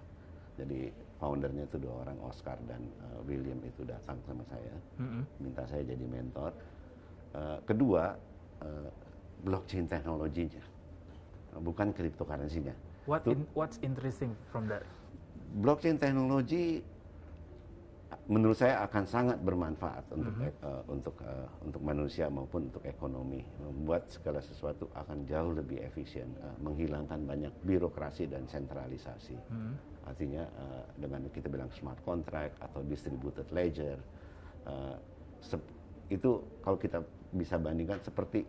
Jadi foundernya itu dua orang, Oscar dan uh, William itu datang sama saya, mm-hmm. minta saya jadi mentor. Uh, kedua, uh, blockchain teknologinya, bukan cryptocurrency-nya. What in, what's interesting from that? Blockchain technology menurut saya akan sangat bermanfaat untuk mm-hmm. uh, untuk uh, untuk manusia maupun untuk ekonomi, membuat segala sesuatu akan jauh lebih efisien, uh, menghilangkan banyak birokrasi dan sentralisasi. Mm-hmm. Artinya uh, dengan kita bilang smart contract atau distributed ledger uh, sep- itu kalau kita bisa bandingkan seperti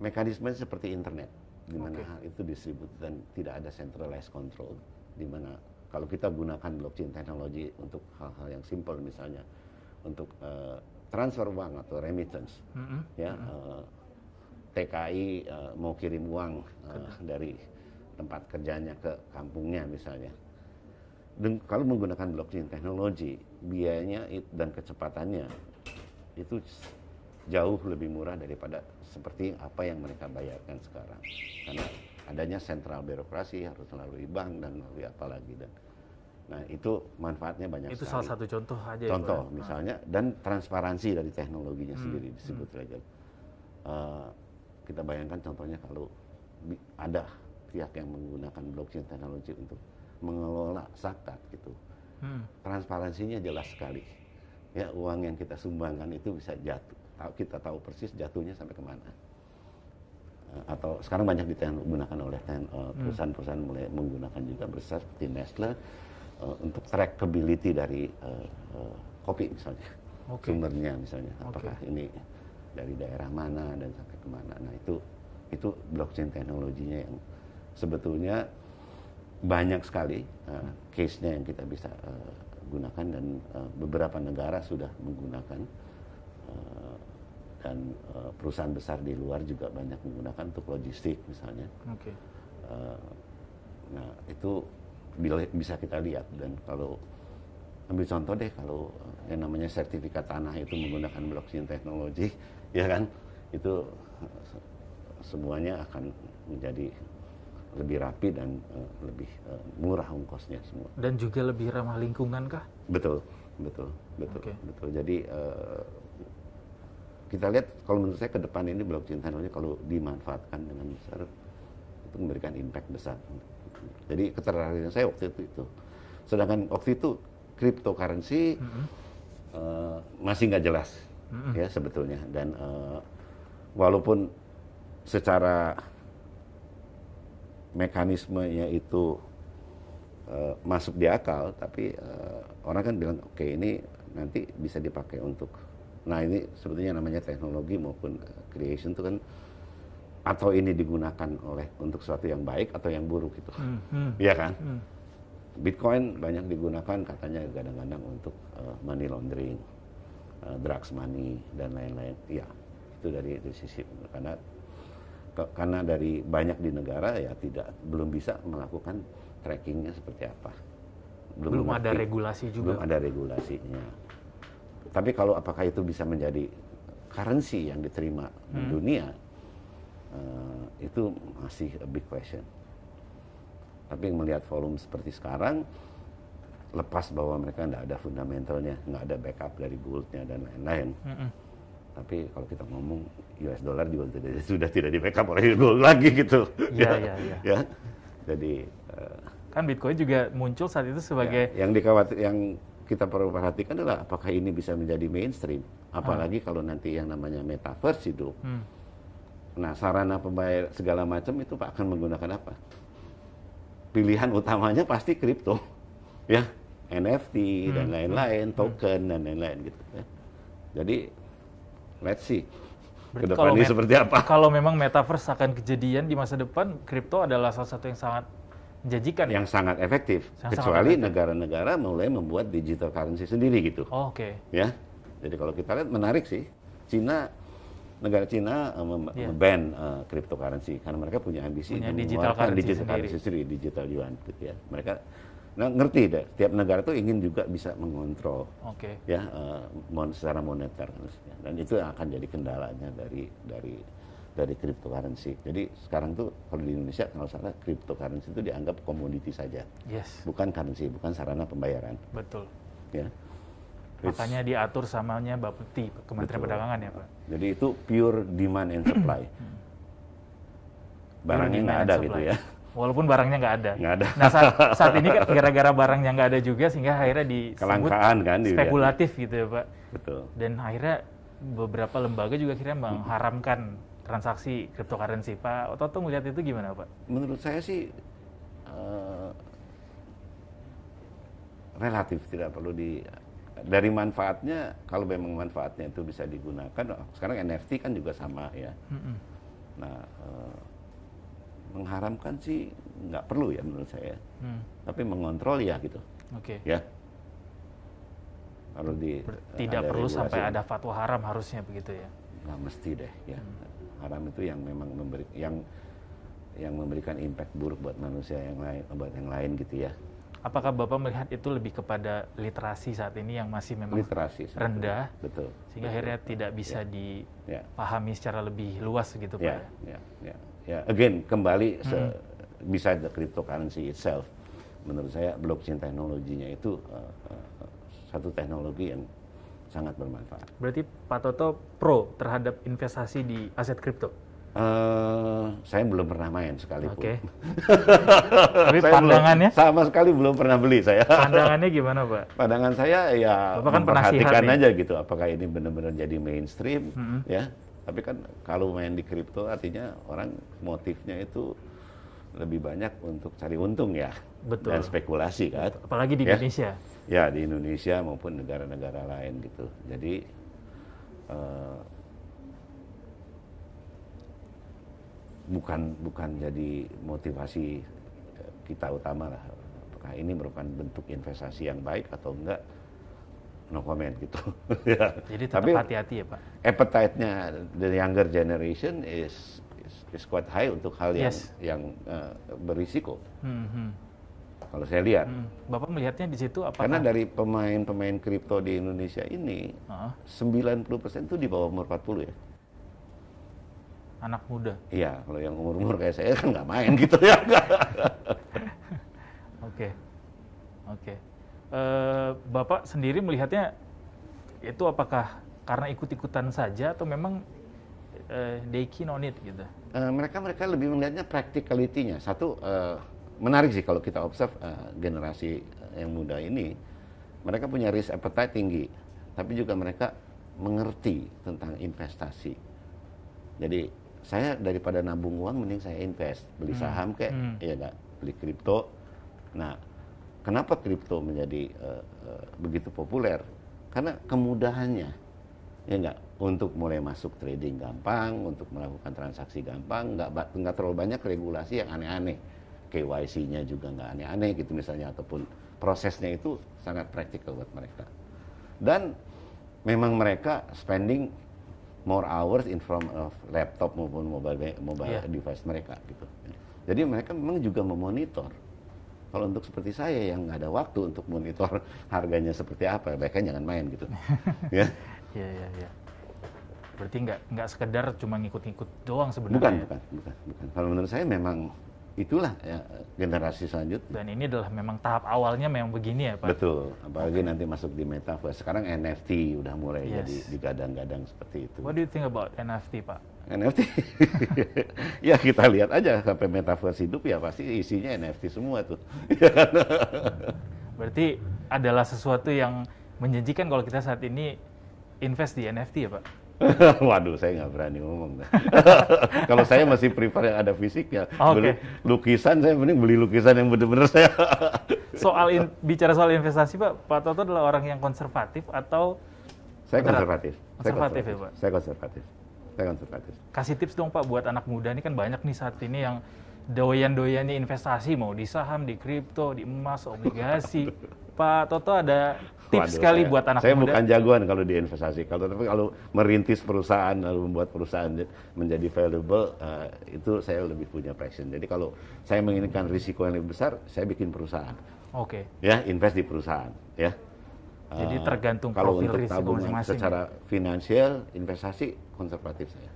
mekanisme seperti internet. Di mana okay. hal itu distributed dan tidak ada centralized control, di mana kalau kita gunakan blockchain teknologi untuk hal-hal yang simple, misalnya untuk uh, transfer uang atau remittance, mm-hmm. ya uh, T K I uh, mau kirim uang uh, dari tempat kerjanya ke kampungnya misalnya, dan kalau menggunakan blockchain teknologi biayanya dan kecepatannya itu jauh lebih murah daripada seperti apa yang mereka bayarkan sekarang, karena adanya sentral birokrasi harus melalui bank dan melalui apa lagi, dan nah itu manfaatnya banyak itu sekali. Itu salah satu contoh aja. Contoh ya, misalnya ah. dan transparansi dari teknologinya hmm. sendiri disebut hmm. ledger. Uh, kita bayangkan contohnya kalau ada pihak yang menggunakan blockchain teknologi untuk mengelola zakat gitu, hmm. transparansinya jelas sekali. Ya uang yang kita sumbangkan itu bisa jatuh. Kita tahu persis jatuhnya sampai kemana. Atau sekarang banyak digunakan oleh perusahaan-perusahaan mulai menggunakan juga besar seperti Nestle uh, untuk trackability dari uh, uh, kopi misalnya, okay. sumbernya misalnya, apakah okay. ini dari daerah mana dan sampai kemana. Nah itu itu blockchain teknologinya yang sebetulnya banyak sekali uh, case-nya yang kita bisa uh, gunakan, dan uh, beberapa negara sudah menggunakan uh, dan uh, perusahaan besar di luar juga banyak menggunakan untuk logistik misalnya. Okay. Uh, nah itu bisa kita lihat. Dan kalau ambil contoh deh, kalau yang namanya sertifikat tanah itu menggunakan blockchain teknologi, ya kan, itu semuanya akan menjadi lebih rapi dan uh, lebih uh, murah ongkosnya semua. Dan juga lebih ramah lingkungan kah? Betul, betul, betul, okay. betul. Jadi uh, kita lihat, kalau menurut saya ke depan ini blockchain teknologi kalau dimanfaatkan dengan besar itu memberikan impact besar. Jadi ketertarikan saya waktu itu itu. Sedangkan waktu itu cryptocurrency mm-hmm. uh, masih nggak jelas mm-hmm. ya sebetulnya, dan uh, walaupun secara mekanismenya itu uh, masuk di akal, tapi uh, orang kan bilang oke okay, ini nanti bisa dipakai untuk, nah ini sebetulnya namanya teknologi maupun uh, creation itu kan, atau ini digunakan oleh untuk sesuatu yang baik atau yang buruk itu, iya mm-hmm. kan? Mm. Bitcoin banyak digunakan katanya kadang-kadang untuk uh, money laundering, uh, drugs money dan lain-lain. Iya, itu dari, dari sisi karena karena dari banyak di negara ya tidak belum bisa melakukan trackingnya seperti apa, belum, belum ada regulasi juga, belum ada regulasinya. Tapi kalau apakah itu bisa menjadi currency yang diterima hmm. di dunia, uh, itu masih a big question. Tapi melihat volume seperti sekarang, lepas bahwa mereka nggak ada fundamentalnya, nggak ada backup dari goldnya dan lain-lain. Mm-hmm. Tapi kalau kita ngomong U S dollar juga sudah, sudah tidak di backup oleh gold lagi gitu. Ya, ya, ya. ya. Jadi uh, kan Bitcoin juga muncul saat itu sebagai ya, yang dikhawatir, yang kita perlu perhatikan adalah apakah ini bisa menjadi mainstream, apalagi hmm. kalau nanti yang namanya metaverse itu. Hmm. Nah, sarana pembayar segala macam itu Pak akan menggunakan apa? Pilihan utamanya pasti kripto, ya, N F T hmm. dan lain-lain, token hmm. dan lain-lain gitu. Ya. Jadi let's see ke depan ini met- seperti apa. Kalau memang metaverse akan kejadian di masa depan, kripto adalah salah satu yang sangat menjanjikan. Yang ya? sangat efektif, yang kecuali sangat efektif. Negara-negara mulai membuat digital currency sendiri gitu. Oh, Oke. Okay. Ya, jadi kalau kita lihat menarik sih, Cina. Negara Cina uh, mem- yeah. ban uh, cryptocurrency karena mereka punya ambisi punya digital currency digital currency sendiri, digital yuan gitu ya. Mereka nah, ngerti deh, tiap negara tuh ingin juga bisa mengontrol okay. ya uh, mon- secara moneter ya. Dan itu akan jadi kendalanya dari dari dari cryptocurrency. Jadi sekarang tuh kalau di Indonesia kalau salah cryptocurrency itu dianggap komoditi saja. Yes. Bukan currency, bukan sarana pembayaran. Betul. Ya. Makanya diatur samanya Bapepti, Kementerian Betul. Perdagangan ya Pak. Jadi itu pure demand and supply. Barangnya nggak ada gitu ya. Walaupun barangnya nggak ada. Nggak ada. Nah saat, saat ini kan gara-gara barangnya nggak ada juga sehingga akhirnya disebut kan, spekulatif ya. Gitu ya Pak. Betul. Dan akhirnya beberapa lembaga juga akhirnya mengharamkan transaksi cryptocurrency. Pak Oto tuh melihat itu gimana Pak? Menurut saya sih uh, relatif, tidak perlu di... Dari manfaatnya, kalau memang manfaatnya itu bisa digunakan, sekarang N F T kan juga sama ya. Mm-hmm. Nah, eh, mengharamkan sih nggak perlu ya menurut saya, mm. tapi mengontrol ya gitu. Oke. Okay. Ya. Kalau di tidak perlu regulasi, sampai ada fatwa haram harusnya begitu ya. Nggak mesti deh ya. Mm. Haram itu yang memang memberi, yang yang memberikan impact buruk buat manusia yang lain, buat yang lain gitu ya. Apakah Bapak melihat itu lebih kepada literasi saat ini yang masih memang literasi, rendah, betul, sehingga betul, akhirnya betul. tidak bisa ya. dipahami ya. secara lebih luas gitu Pak? Ya, ya, ya. ya. Again, kembali hmm. se- beside the cryptocurrency itself, menurut saya blockchain teknologinya itu uh, uh, satu teknologi yang sangat bermanfaat. Berarti Pak Toto pro terhadap investasi di aset kripto? Uh, saya belum pernah main sekalipun. Oke. Okay. Tapi pandangannya? Belum, sama sekali belum pernah beli saya. Pandangannya gimana Pak? Pandangan saya ya Bapak kan memperhatikan aja ya? Gitu. Apakah ini benar-benar jadi mainstream mm-hmm. ya. Tapi kan kalau main di kripto artinya orang motifnya itu lebih banyak untuk cari untung ya. Betul. Dan spekulasi kan. Apalagi di ya? Indonesia. Ya di Indonesia maupun negara-negara lain gitu. Jadi... Uh, bukan bukan jadi motivasi kita utama lah. Apakah ini merupakan bentuk investasi yang baik atau enggak? No comment gitu. Ya. Jadi tetap hati-hati ya Pak. Appetite-nya the younger generation is is, is quite high untuk hal yang yes. yang uh, berisiko. Hmm, hmm. Kalau saya lihat. Hmm. Bapak melihatnya di situ apa? Karena dari pemain-pemain kripto di Indonesia ini uh-huh. sembilan puluh persen itu di bawah umur empat puluh ya. Anak muda. Iya, kalau yang umur-umur kayak saya kan nggak main gitu ya. Oke, oke. Bapak sendiri melihatnya itu apakah karena ikut-ikutan saja atau memang uh, they keen on it gitu? Uh, mereka mereka lebih melihatnya practicality-nya. Satu uh, menarik sih kalau kita observe uh, generasi yang muda ini, mereka punya risk appetite tinggi, tapi juga mereka mengerti tentang investasi. Jadi saya daripada nabung uang mending saya invest, beli saham kayak, hmm. ya enggak, beli kripto. Nah, kenapa kripto menjadi uh, uh, begitu populer? Karena kemudahannya, ya enggak, untuk mulai masuk trading gampang, untuk melakukan transaksi gampang, nggak nggak terlalu banyak regulasi yang aneh-aneh, K Y C-nya juga nggak aneh-aneh gitu misalnya, ataupun prosesnya itu sangat praktikal buat mereka. Dan memang mereka spending more hours in front of laptop maupun mobile mobile yeah. device mereka gitu. Jadi mereka memang juga memonitor. Kalau untuk seperti saya yang nggak ada waktu untuk monitor harganya seperti apa, bahkan jangan main gitu. Ya. Iya iya iya. Berarti nggak nggak sekedar cuma ngikut-ngikut doang sebenarnya. Bukan bukan bukan bukan. Kalau menurut saya memang itulah ya, generasi selanjutnya. Dan ini adalah memang tahap awalnya memang begini ya Pak? Betul, apalagi okay. nanti masuk di metaverse. Sekarang N F T udah mulai yes. jadi digadang-gadang seperti itu. What do you think about N F T Pak? N F T? Ya kita lihat aja, sampai metaverse hidup ya pasti isinya N F T semua tuh. Berarti adalah sesuatu yang menjanjikan kalau kita saat ini invest di N F T ya Pak? Waduh, saya nggak berani ngomong. Kalau saya masih prefer yang ada fisiknya. Okay. Beli lukisan, saya mending beli lukisan yang benar-benar saya. Soal in, bicara soal investasi, Pak, Pak Toto adalah orang yang konservatif atau? Saya konservatif. Konservatif, saya konservatif. Ya, Pak? Saya konservatif. Saya konservatif. Kasih tips dong, Pak, buat anak muda ini kan banyak nih saat ini yang doyan-doyannya investasi, mau di saham, di kripto, di emas, obligasi. Pak Toto ada tips Waduh, sekali saya, buat anak saya muda? Saya bukan jagoan kalau di investasi. Kalau tapi kalau merintis perusahaan, lalu membuat perusahaan menjadi valuable, uh, itu saya lebih punya passion. Jadi kalau saya menginginkan risiko yang lebih besar, saya bikin perusahaan. Oke. Okay. Ya, invest di perusahaan. Ya. Jadi tergantung uh, profil risiko masing-masing. Kalau untuk tabungan secara finansial, investasi konservatif saya.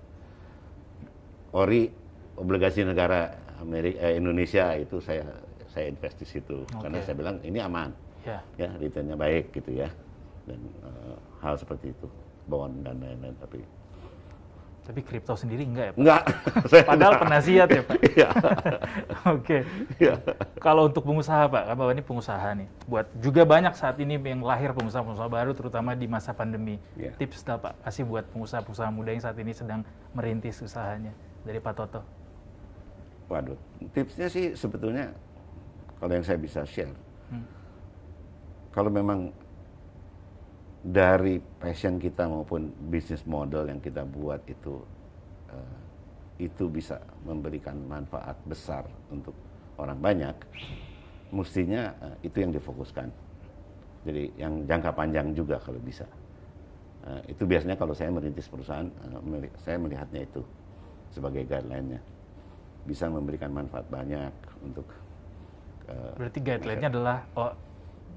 Ori, obligasi negara Amerika, eh, Indonesia itu saya saya invest di situ okay. karena saya bilang ini aman. Ya, ya returnnya baik gitu ya, dan uh, hal seperti itu, bond dan lain-lain. Tapi, tapi kripto sendiri enggak ya Pak? Enggak. Padahal penasihat ya Pak. Iya. Oke. Ya. Kalau untuk pengusaha Pak, kan Bapak ini pengusaha nih. Buat juga banyak saat ini yang lahir pengusaha-pengusaha baru, terutama di masa pandemi. Ya. Tips dah Pak, kasih buat pengusaha-pengusaha muda yang saat ini sedang merintis usahanya dari Pak Toto. Waduh, tipsnya sih sebetulnya kalau yang saya bisa share. Hmm. Kalau memang dari passion kita maupun bisnis model yang kita buat itu uh, itu bisa memberikan manfaat besar untuk orang banyak, mestinya uh, itu yang difokuskan. Jadi yang jangka panjang juga kalau bisa. Uh, itu biasanya kalau saya merintis perusahaan, uh, saya melihatnya itu sebagai guideline-nya. Bisa memberikan manfaat banyak untuk... Uh, Berarti guideline-nya adalah... Oh,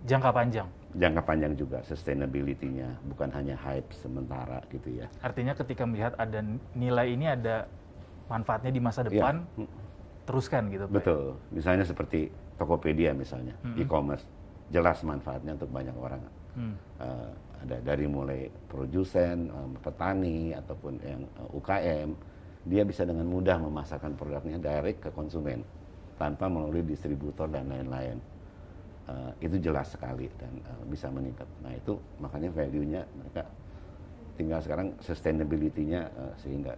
jangka panjang? Jangka panjang juga, sustainability-nya, bukan hanya hype sementara gitu ya. Artinya ketika melihat ada nilai ini ada manfaatnya di masa depan, ya. Teruskan gitu Pak? Betul, misalnya seperti Tokopedia misalnya, mm-hmm. e-commerce, jelas manfaatnya untuk banyak orang. Mm. Uh, ada dari mulai produsen, um, petani, ataupun yang uh, U K M, dia bisa dengan mudah memasarkan produknya direct ke konsumen, tanpa melalui distributor dan lain-lain. Uh, itu jelas sekali dan uh, bisa meningkat. Nah itu makanya value-nya mereka tinggal sekarang sustainability-nya uh, sehingga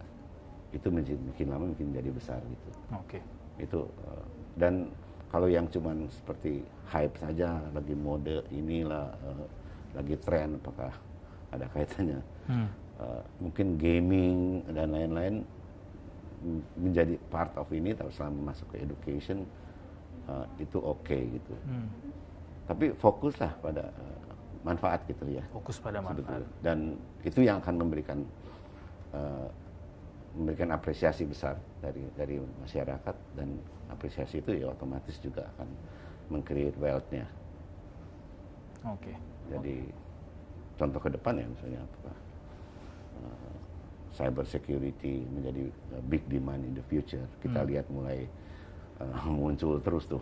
itu menjadi, makin lama makin jadi besar gitu. Oke. Okay. Itu uh, dan kalau yang cuman seperti hype saja, lagi mode inilah, uh, lagi tren, apakah ada kaitannya? Hmm. Uh, mungkin gaming dan lain-lain menjadi part of ini, tapi selama masuk ke education uh, itu oke okay, gitu. Hmm. Tapi fokuslah pada uh, manfaat gitu ya. Fokus pada manfaat. Sebetulnya. Dan itu yang akan memberikan uh, memberikan apresiasi besar dari dari masyarakat, dan apresiasi itu ya otomatis juga akan meng-create wealth-nya. Oke. Okay. Jadi okay. Contoh ke depan ya misalnya apa? Uh, cyber security menjadi big demand in the future. Kita hmm. lihat mulai uh, muncul terus tuh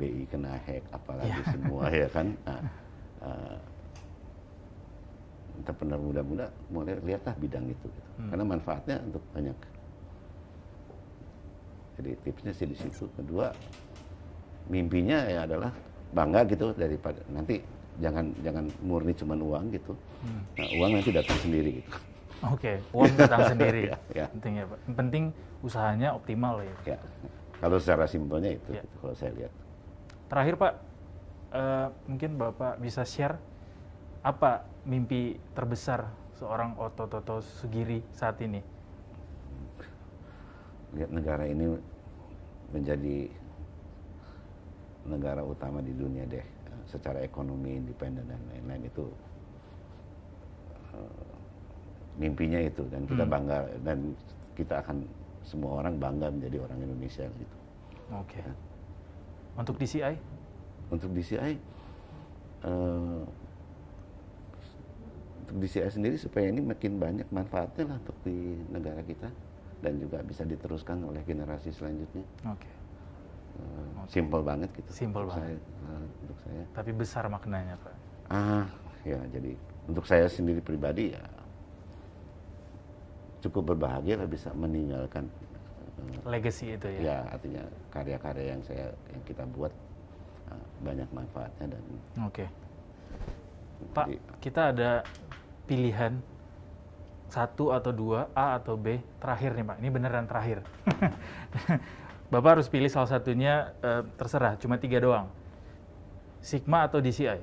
B I kena hack apalagi yeah. semua ya kan. Nah, uh, entrepreneur muda-muda mulai lihatlah bidang itu gitu. Hmm. Karena manfaatnya untuk banyak. Jadi tipsnya sih di situ. Kedua, mimpinya ya adalah bangga gitu daripada nanti jangan jangan murni cuman uang gitu. Hmm. Nah, uang nanti datang sendiri gitu. Oke, okay, uang datang sendiri. Ya, ya. Penting ya, Pak. Penting usahanya optimal ya. Ya. Kalau secara simpelnya itu, ya. Itu kalau saya lihat. Terakhir Pak, uh, mungkin Bapak bisa share apa mimpi terbesar seorang Otto Toto Sugiri saat ini? Lihat negara ini menjadi negara utama di dunia deh, secara ekonomi independen dan lain-lain itu. Uh, Mimpinya itu, dan kita bangga, hmm. dan kita akan semua orang bangga menjadi orang Indonesia gitu. Oke. Okay. Ya. Untuk D C I? Untuk D C I, uh, untuk D C I sendiri supaya ini makin banyak manfaatnya lah untuk di negara kita, dan juga bisa diteruskan oleh generasi selanjutnya. Oke. Okay. Uh, okay. Simple banget gitu. Simple untuk banget. Saya, uh, untuk saya. Tapi besar maknanya Pak. Ah, ya jadi untuk saya sendiri pribadi ya. Cukup berbahagia lah bisa meninggalkan uh, legacy itu ya. Ya, artinya karya-karya yang saya yang kita buat uh, banyak manfaatnya dan. Oke. Okay. Pak, kita ada pilihan satu atau dua, A atau B terakhir nih Pak. Ini beneran terakhir. Bapak harus pilih salah satunya, uh, terserah. Cuma tiga doang. Sigma atau D C I?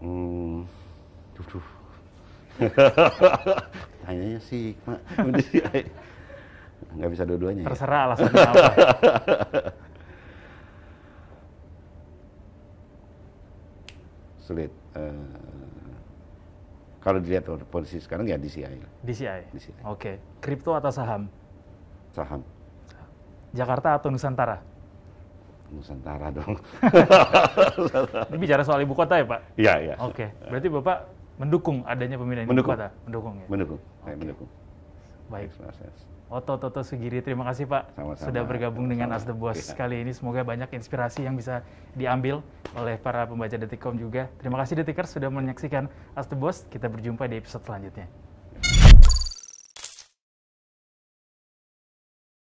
Hmm, duh, duh. Tanyanya sih, Mak. Nggak bisa dua-duanya. Terserah ya? Alasannya apa. Sulit. Uh, kalau dilihat posisi sekarang ya D C I. D C I? D C I. Oke. Okay. Kripto atau saham? Saham. Jakarta atau Nusantara? Nusantara dong. Ini bicara soal ibu kota ya, Pak? Iya, iya. Oke. Okay. Berarti Bapak mendukung adanya pemindahan ibu kota? Mendukung. Ya? Mendukung. Saya okay. mendukung. Baik. Otto Toto Sugiri, terima kasih Pak. Sama-sama. Sudah bergabung Sama-sama. dengan Ask The Boss ya. Kali ini. Semoga banyak inspirasi yang bisa diambil oleh para pembaca Detikcom juga. Terima kasih Detikers sudah menyaksikan Ask The Boss. Kita berjumpa di episode selanjutnya.